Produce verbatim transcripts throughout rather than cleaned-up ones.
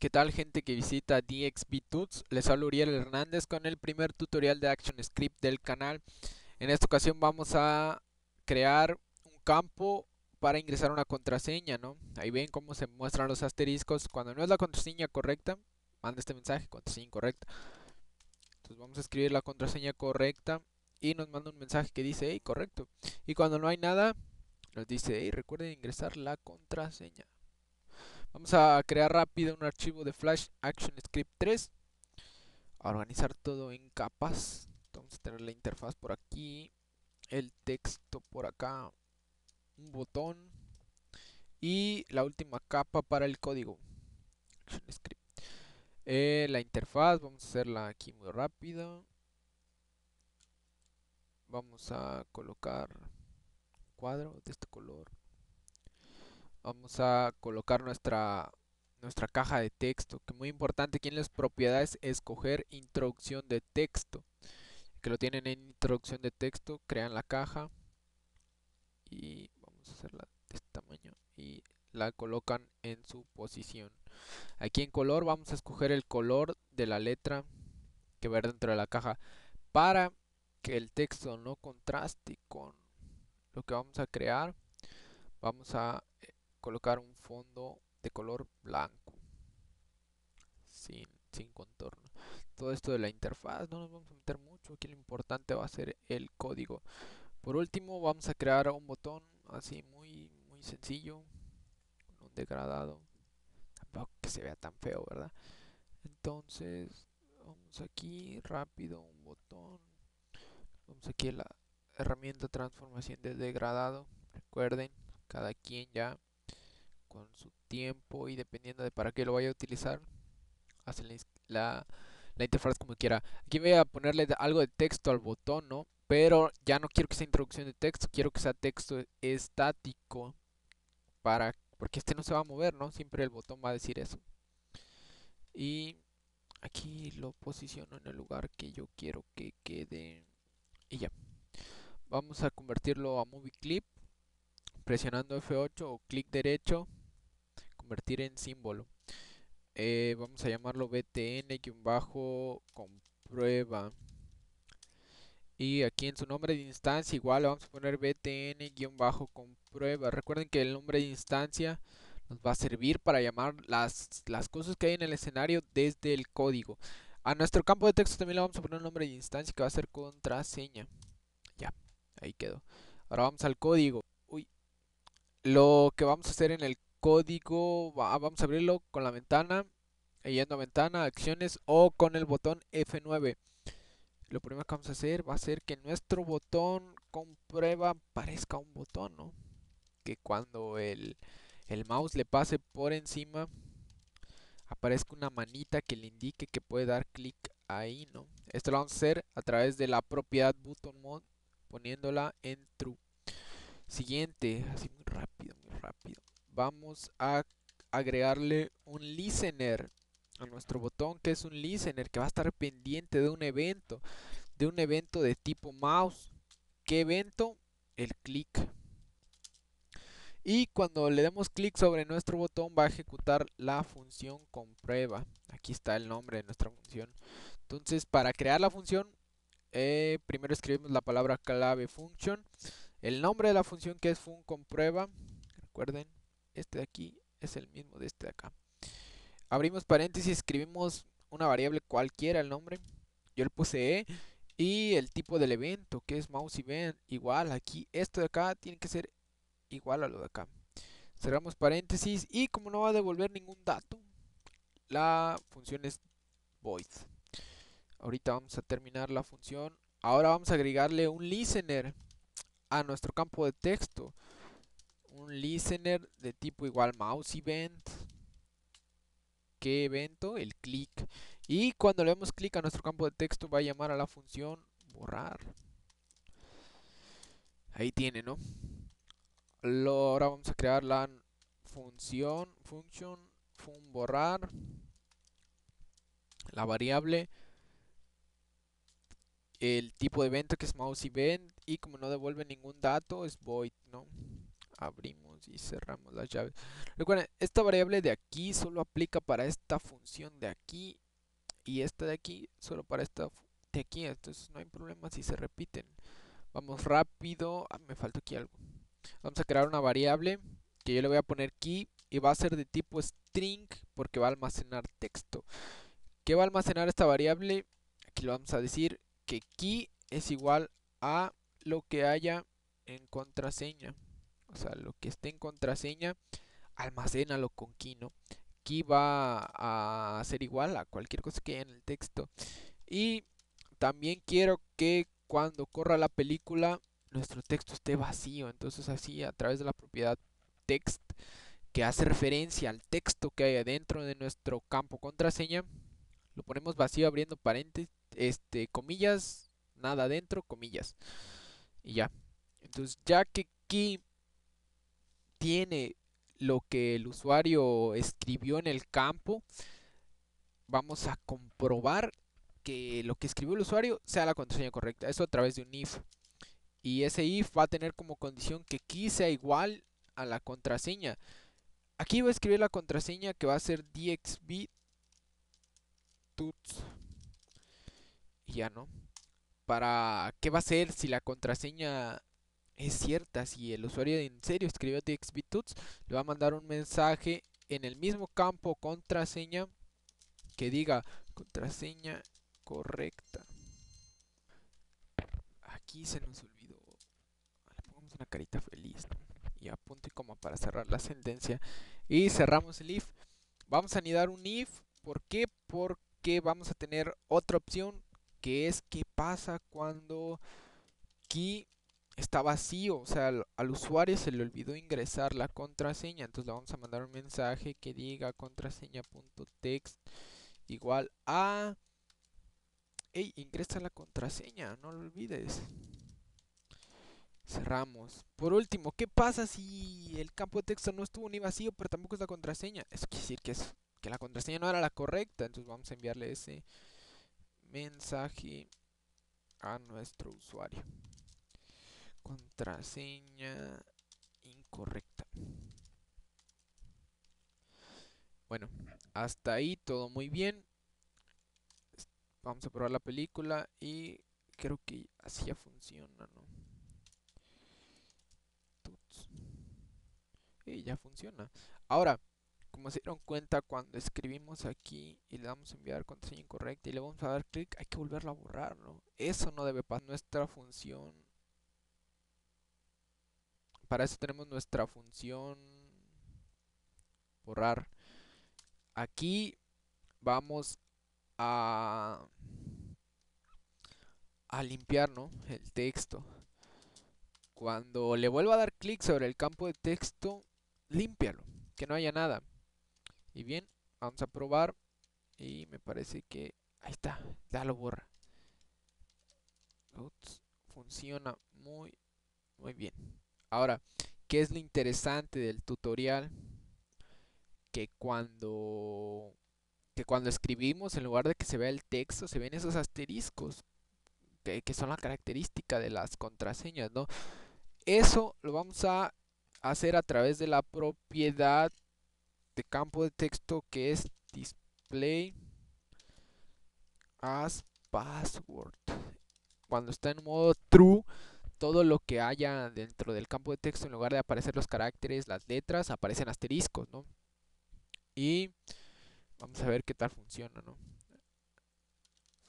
¿Qué tal, gente que visita D X B Tuts? Les hablo Uriel Hernández con el primer tutorial de ActionScript del canal. En esta ocasión vamos a crear un campo para ingresar una contraseña, ¿no? Ahí ven cómo se muestran los asteriscos. Cuando no es la contraseña correcta, manda este mensaje, contraseña incorrecta. Entonces vamos a escribir la contraseña correcta y nos manda un mensaje que dice, hey, correcto. Y cuando no hay nada, nos dice, hey, recuerden ingresar la contraseña. Vamos a crear rápido un archivo de Flash ActionScript tres. A organizar todo en capas. Vamos a tener la interfaz por aquí, el texto por acá, un botón y la última capa para el código. ActionScript. Eh, la interfaz, vamos a hacerla aquí muy rápido. Vamos a colocar cuadro de este color. Vamos a colocar nuestra, nuestra caja de texto, que muy importante aquí en las propiedades, escoger introducción de texto. Que lo tienen en introducción de texto, crean la caja y vamos a hacerla de este tamaño y la colocan en su posición. Aquí en color vamos a escoger el color de la letra que va dentro de la caja para que el texto no contraste con lo que vamos a crear. Vamos a colocar un fondo de color blanco sin, sin contorno. Todo esto de la interfaz no nos vamos a meter mucho, aquí lo importante va a ser el código. Por último vamos a crear un botón así muy, muy sencillo, con un degradado, tampoco que se vea tan feo, ¿verdad? Entonces vamos aquí rápido, un botón, vamos aquí a la herramienta transformación de degradado. Recuerden, cada quien ya con su tiempo y dependiendo de para qué lo vaya a utilizar, hace la, la, la interfaz como quiera. Aquí voy a ponerle algo de texto al botón, ¿no? Pero ya no quiero que sea introducción de texto, quiero que sea texto estático, para porque este no se va a mover, ¿no? Siempre el botón va a decir eso. Y aquí lo posiciono en el lugar que yo quiero que quede. Y ya. Vamos a convertirlo a Movie Clip, presionando F ocho o clic derecho, convertir en símbolo. Eh, vamos a llamarlo B T N guión bajo comprueba. Y aquí en su nombre de instancia igual vamos a poner B T N guión bajo comprueba. Recuerden que el nombre de instancia nos va a servir para llamar las, las cosas que hay en el escenario desde el código. A nuestro campo de texto también le vamos a poner un nombre de instancia que va a ser contraseña. Ya, ahí quedó. Ahora vamos al código. Uy. Lo que vamos a hacer en el código, ah, vamos a abrirlo con la ventana, yendo a ventana, acciones o con el botón F nueve. Lo primero que vamos a hacer va a ser que nuestro botón comprueba parezca un botón, ¿no? Que cuando el, el mouse le pase por encima, aparezca una manita que le indique que puede dar clic ahí, ¿no? Esto lo vamos a hacer a través de la propiedad buttonMode, poniéndola en true. Siguiente, así muy rápido, muy rápido. Vamos a agregarle un listener a nuestro botón, que es un listener que va a estar pendiente de un evento, de un evento de tipo mouse. ¿Qué evento? El clic. Y cuando le demos clic sobre nuestro botón va a ejecutar la función comprueba. Aquí está el nombre de nuestra función. Entonces, para crear la función, eh, primero escribimos la palabra clave function, el nombre de la función que es fun comprueba. Recuerden, este de aquí es el mismo de este de acá. Abrimos paréntesis, escribimos una variable cualquiera, el nombre, yo le puse E, y el tipo del evento que es MouseEvent, igual aquí, esto de acá tiene que ser igual a lo de acá. Cerramos paréntesis y como no va a devolver ningún dato, la función es void. Ahorita vamos a terminar la función. Ahora vamos a agregarle un listener a nuestro campo de texto. Un listener de tipo igual MouseEvent. ¿Qué evento? El clic. Y cuando le demos clic a nuestro campo de texto va a llamar a la función borrar. Ahí tiene, ¿no? Lo, ahora vamos a crear la función, function, fun borrar, la variable, el tipo de evento que es MouseEvent y como no devuelve ningún dato es void, ¿no? abrimos y cerramos las llaves. Recuerden, esta variable de aquí solo aplica para esta función de aquí, y esta de aquí solo para esta de aquí. Entonces no hay problema si se repiten. Vamos rápido. Ah, me falta aquí algo. Vamos a crear una variable que yo le voy a poner key, y va a ser de tipo string porque va a almacenar texto. ¿Qué va a almacenar esta variable? Aquí lo vamos a decir que key es igual a lo que haya en contraseña. O sea, lo que esté en contraseña, almacénalo con key, ¿no? Key va a ser igual a cualquier cosa que haya en el texto. Y también quiero que cuando corra la película nuestro texto esté vacío. Entonces así, a través de la propiedad text, que hace referencia al texto que hay adentro de nuestro campo contraseña, lo ponemos vacío abriendo paréntesis, este, comillas, nada adentro, comillas, y ya. Entonces, ya que key tiene lo que el usuario escribió en el campo, vamos a comprobar que lo que escribió el usuario sea la contraseña correcta. Eso a través de un if. Y ese if va a tener como condición que key sea igual a la contraseña. Aquí voy a escribir la contraseña, que va a ser D X B Tuts. Ya, ¿no? Para qué va a ser si la contraseña es cierta. Si el usuario en serio escribió D X B Tuts, le va a mandar un mensaje en el mismo campo contraseña que diga contraseña correcta. Aquí se nos olvidó. Le pongamos una carita feliz, ¿no? Y apunte como para cerrar la sentencia. Y cerramos el if. Vamos a anidar un if. ¿Por qué? Porque vamos a tener otra opción, que es qué pasa cuando key está vacío. O sea, al, al usuario se le olvidó ingresar la contraseña. Entonces le vamos a mandar un mensaje que diga contraseña.text igual a... Hey, ingresa la contraseña, no lo olvides. Cerramos. Por último, ¿qué pasa si el campo de texto no estuvo ni vacío, pero tampoco es la contraseña? Eso quiere decir que, es, que la contraseña no era la correcta. Entonces vamos a enviarle ese mensaje a nuestro usuario. Contraseña incorrecta. Bueno, hasta ahí todo muy bien. Vamos a probar la película y creo que así ya funciona, ¿no? Y ya funciona. Ahora, como se dieron cuenta, cuando escribimos aquí y le damos a enviar contraseña incorrecta y le vamos a dar clic, hay que volverlo a borrar, ¿no? Eso no debe pasar. Nuestra función, para eso tenemos nuestra función borrar. Aquí vamos a a limpiar, ¿no?, el texto. Cuando le vuelva a dar clic sobre el campo de texto, límpialo, que no haya nada. Y bien, vamos a probar. Y me parece que... ahí está, ya lo borra. Ups, funciona muy, muy bien. Ahora, ¿qué es lo interesante del tutorial? Que cuando, que cuando escribimos, en lugar de que se vea el texto, se ven esos asteriscos, que, que son la característica de las contraseñas, ¿no? Eso lo vamos a hacer a través de la propiedad de campo de texto, que es displayAsPassword. Cuando está en modo true, todo lo que haya dentro del campo de texto, en lugar de aparecer los caracteres, las letras, aparecen asteriscos, ¿no? Y vamos a ver qué tal funciona, ¿no?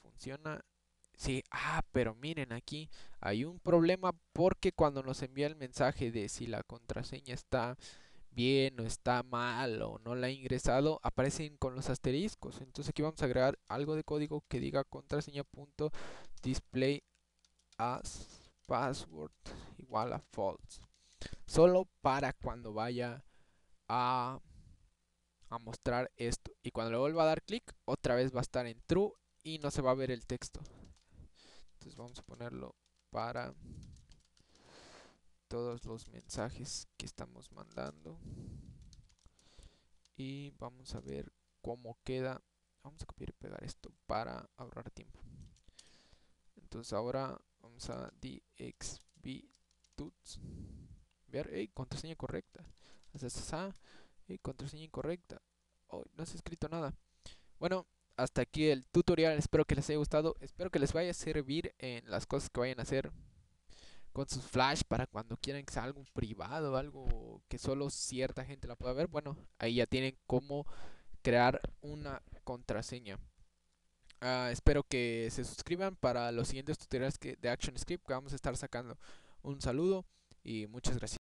Funciona. Sí, ah, pero miren, aquí hay un problema, porque cuando nos envía el mensaje de si la contraseña está bien o está mal o no la ha ingresado, aparecen con los asteriscos. Entonces aquí vamos a agregar algo de código que diga contraseña.displayAsPassword igual a false. Solo para cuando vaya a, a mostrar esto. Y cuando le vuelva a dar clic, otra vez va a estar en true y no se va a ver el texto. Entonces vamos a ponerlo para todos los mensajes que estamos mandando. Y vamos a ver cómo queda. Vamos a copiar y pegar esto para ahorrar tiempo. Entonces ahora vamos a D X B Tuts. cambiar. ¡Ey! Contraseña correcta. ¡Ey! Contraseña incorrecta. ¡Oh! No se ha escrito nada. Bueno, hasta aquí el tutorial. Espero que les haya gustado. Espero que les vaya a servir en las cosas que vayan a hacer con sus Flash, para cuando quieran que sea algo privado, algo que solo cierta gente la pueda ver. Bueno, ahí ya tienen cómo crear una contraseña. Uh, espero que se suscriban para los siguientes tutoriales que, de ActionScript, que vamos a estar sacando. Un saludo y muchas gracias.